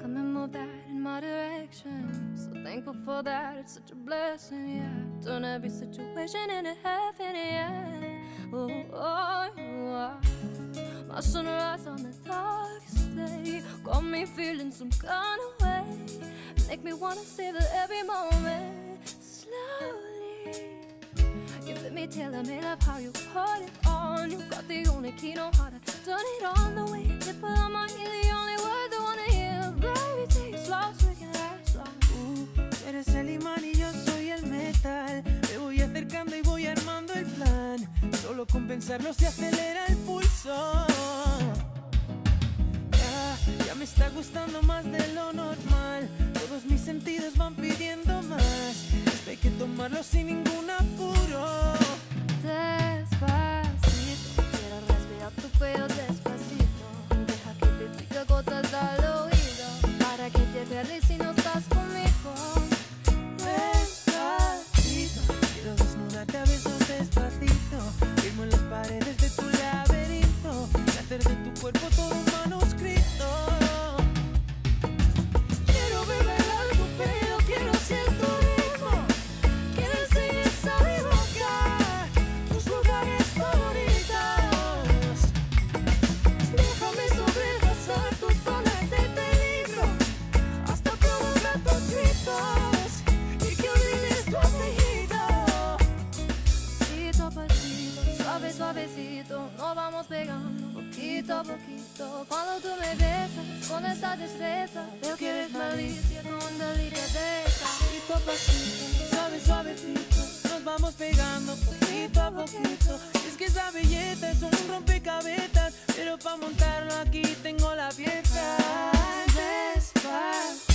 Come and move that in my direction. So thankful for that, it's such a blessing, yeah. Turn every situation into heaven, yeah. Oh, oh, you are my sunrise on the darkest day. Got me feeling some kind of way. Make me wanna savor every moment. Slowly, you fit me, tell me, love how you put it on. You got the only key, know how to turn it on. The way you put on my ear, the only words I wanna hear. Baby, take it slow so we can last long. Eres el imán y yo soy el metal. Me voy acercando y voy armando el plan. Solo con pensarlo se acelera el pulso. Ya me está gustando más de lo normal. Todos mis sentidos van pidiendo más. Esto hay que tomarlo sin ningún apuro. Despacito, quiero respirar tu pelo despacito. Deja que te pique gotas al oído para que te agarres si no estás conmigo. Despacito, quiero desnudarte a besos despacito. Firmo en las paredes de tu laberinto y hacer de tu cuerpo todo un manuscrito. Nos vamos pegando poquito a poquito. Cuando tú me besas con esa destreza, veo que eres malicia con delirio de esa. Poquito a poquito, suave, suavecito, nos vamos pegando poquito a poquito. Es que esa belleza es un rompecabezas, pero pa' montarlo aquí tengo la pieza. Despacito.